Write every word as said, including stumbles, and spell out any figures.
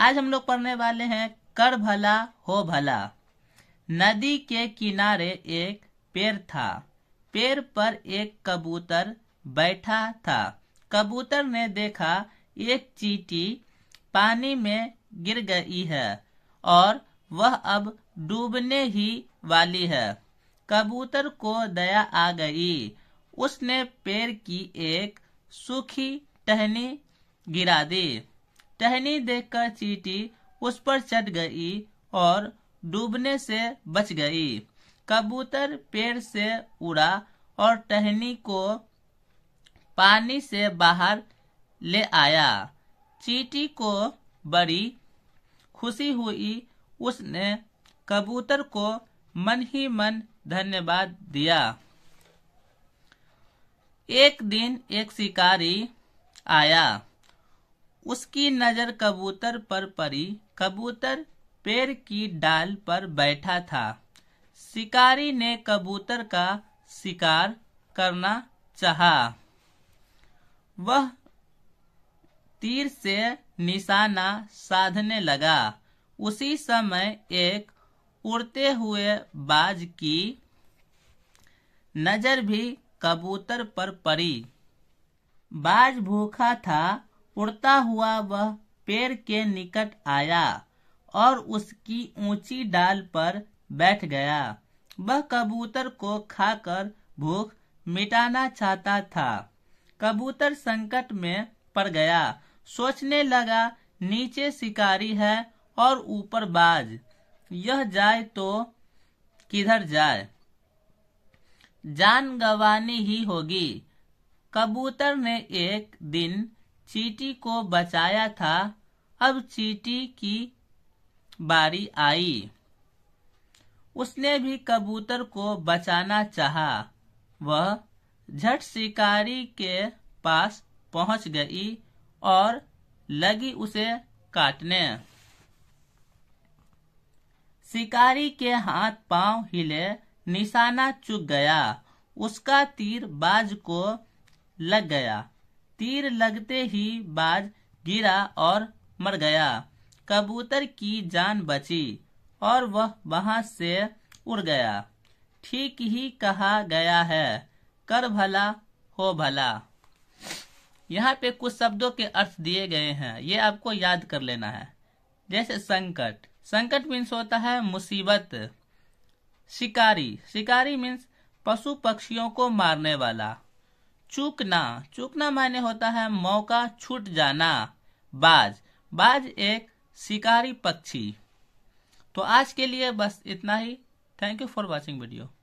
आज हम लोग पढ़ने वाले हैं कर भला हो भला। नदी के किनारे एक पेड़ था। पेड़ पर एक कबूतर बैठा था। कबूतर ने देखा एक चींटी पानी में गिर गई है और वह अब डूबने ही वाली है। कबूतर को दया आ गई। उसने पेड़ की एक सूखी टहनी गिरा दी। टहनी देखकर चींटी उस पर चढ़ गई और डूबने से बच गई। कबूतर पेड़ से उड़ा और टहनी को पानी से बाहर ले आया। चींटी को बड़ी खुशी हुई। उसने कबूतर को मन ही मन धन्यवाद दिया। एक दिन एक शिकारी आया। उसकी नजर कबूतर पर पड़ी। कबूतर पेड़ की डाल पर बैठा था। शिकारी ने कबूतर का शिकार करना चाहा। वह तीर से निशाना साधने लगा। उसी समय एक उड़ते हुए बाज की नजर भी कबूतर पर पड़ी। बाज भूखा था। उड़ता हुआ वह पेड़ के निकट आया और उसकी ऊंची डाल पर बैठ गया। वह कबूतर को खाकर भूख मिटाना चाहता था। कबूतर संकट में पड़ गया। सोचने लगा नीचे शिकारी है और ऊपर बाज। यह जाए तो किधर जाए, जान गंवानी ही होगी। कबूतर ने एक दिन चींटी को बचाया था। अब चींटी की बारी आई। उसने भी कबूतर को बचाना चाहा। वह झट शिकारी के पास पहुंच गई और लगी उसे काटने। शिकारी के हाथ पांव हिले, निशाना चूक गया। उसका तीर बाज को लग गया। तीर लगते ही बाज गिरा और मर गया। कबूतर की जान बची और वह वहां से उड़ गया। ठीक ही कहा गया है, कर भला हो भला। यहाँ पे कुछ शब्दों के अर्थ दिए गए हैं, ये आपको याद कर लेना है। जैसे संकट, संकट मीन्स होता है मुसीबत। शिकारी, शिकारी मीन्स पशु पक्षियों को मारने वाला। चूकना, चूकना माने होता है मौका, छूट जाना। बाज, बाज एक शिकारी पक्षी। तो आज के लिए बस इतना ही। Thank you for watching video.